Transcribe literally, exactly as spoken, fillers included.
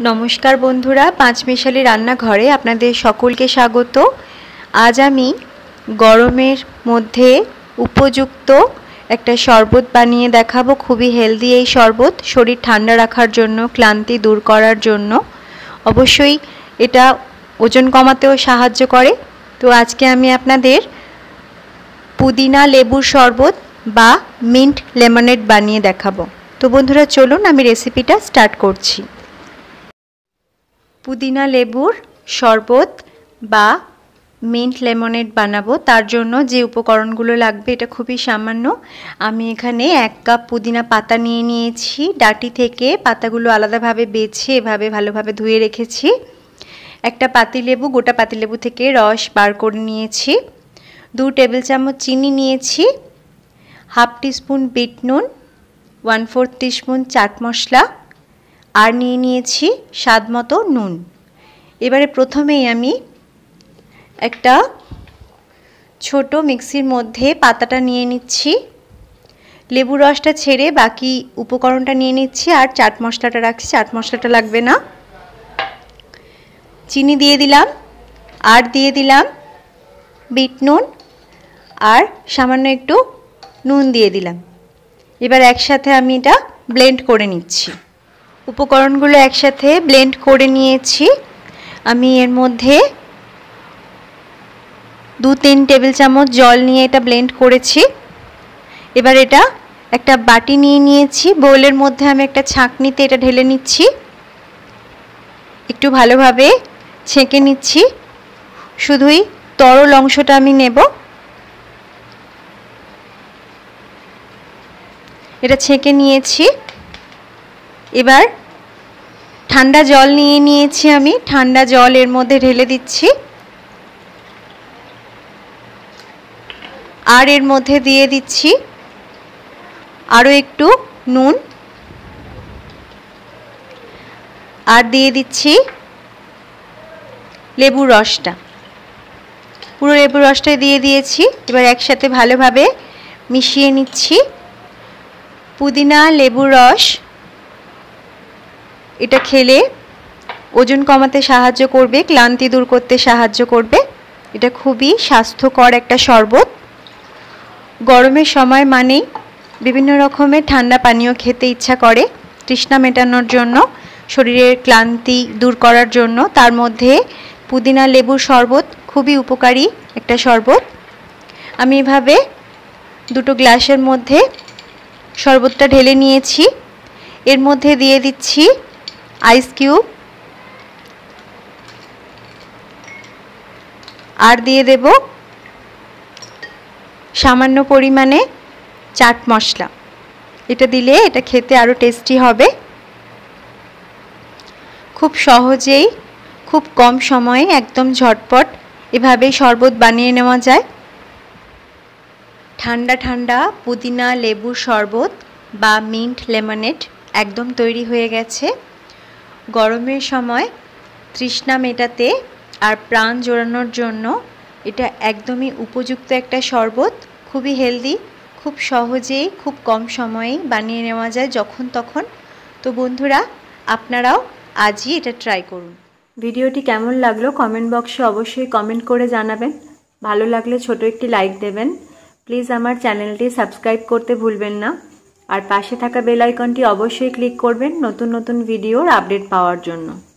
नमस्कार बंधुरा, पाँचमिशाली रान्नाघरे आपनादेर सकलके स्वागत। आज आमी गरमेर मध्ये उपयुक्त एकटा शरबत बानिये देखाबो। खूबी हेल्दी एई शरबत, शरीर ठंडा राखार जोन्नो, क्लांति दूर करार जोन्नो। अवश्यई एटा ओजन कमातेओ साहाज्य करे। तो आजके आमी आपनादेर पुदिना लेबुर शरबत बा मिंट लेमनेड बानिये देखाबो। तो बंधुरा चलुन आमी रेसिपिटा स्टार्ट करछि। पुदिना लेबुर शरबत बा मिंट लेमनेड बनाबो, तार जोन्नो जे उपकरणगुलो लागबे एटा खूबी सामान्य। आमी एखाने एक कप पुदिना पाता निये नियेछि, डाटी थेके पातागुलो आलादाभावे बेछे एभावे भालोभावे धुए रेखेछि। एकटा पातिलेबु, गोटा पातिलेबु थेके रस बार करे नियेछि। दो टेबिल चामच चीनी नियेछि, हाफ टी स्पुन बीट नुन, one fourth teaspoon chaat masala और निये नियेछि स्वादमतो नून। एबारे प्रथमेई आमी एकटा छोटो मिक्सिर मध्य पाताटा निये निच्छी, लेबुर रसटा छेड़े बाकी उपकरणटा निये निच्छी और चाट मसलाटा राखछि। चाट मसलाटा लागबे ना। चीनी दिये दिलाम और दिये दिलाम बीट नुन और सामान्य एकटू नून दिये दिलाम। एबार एकसाथे आमी एटा ब्लेंड करे निच्छी। उपकरणगुलो एकसाथे ब्लेंड करे नियेछि। आमी एर मध्य दो तीन टेबिल चामच जल निये एटा ब्लेंड करेछि। एबार एटा एकटा बाटी निये नियेछि, बोलेर मध्य आमी एकटा छाँकनिते एटा ढेले निच्छी, एकटू भालोभावे छेके निच्छी। शुधुई तरल अंशटा आमी नेब। एटा छेके नियेछि। एबार ठंडा जल निये नियेछि आमी, ठंडा जल एर मध्य ढेले दिच्छी और एर मध्य दिये दिच्छी आरो एकटू नून और दिये दिच्छी लेबुर रसटा। पुरो लेबुर रसटा दिये दियेछि। एबार एकसाथे भालोभावे मिशिये निच्छी। पुदिना लेबुर रस এটা খেলে ওজন কমাতে সাহায্য করবে, ক্লান্তি দূর করতে সাহায্য করবে। এটা খুবই স্বাস্থ্যকর একটা শরবত। গরমের সময় মানেই বিভিন্ন রকমের ঠান্ডা পানীয় খেতে ইচ্ছা করে, তৃষ্ণা মেটানোর জন্য, শরীরের ক্লান্তি দূর করার জন্য। তার মধ্যে পুদিনা লেবুর শরবত খুবই উপকারী একটা শরবত। আমি এভাবে দুটো গ্লাসের মধ্যে শরবতটা ঢেলে নিয়েছি। এর মধ্যে দিয়ে দিচ্ছি आइस क्यूब और दिए देव सामान्य परिमाणे चाट मसला। एटा दिले एटा खेते आरो टेस्टी होबे। खूब सहजेई खूब कम समय एकदम झटपट एभावे शरबत बानिये नेওয়া जाए। ठंडा ठंडा पुदिना लेबुर शरबत बा मिंट लेमनेड एकदम तैरी हो गेछे। गरमेर समय तृष्णा मेटाते और प्राण जोड़ानोर जोन्नो एटा एकदमी उपयुक्त एकटा शरबत। खूबी हेल्दी, खूब सहजे खूब कम समय बानिये नेওয়া जाए जखन तखन। तो बंधुरा आपनाराओ आज ही एटा ट्राई करुन। भिडियोटी केमन लागलो कमेंट बक्से अवश्यई कमेंट करे जानाबेन। भालो लागले छोटो एकटी लाइक देबेन। प्लिज आमार चैनलटी सबस्क्राइब करते भूलबेन ना और पाशे थाका बेल आइकनटी अवश्यई क्लिक करबेन नतून नतून भिडियोर आपडेट पाওয়ার জন্য।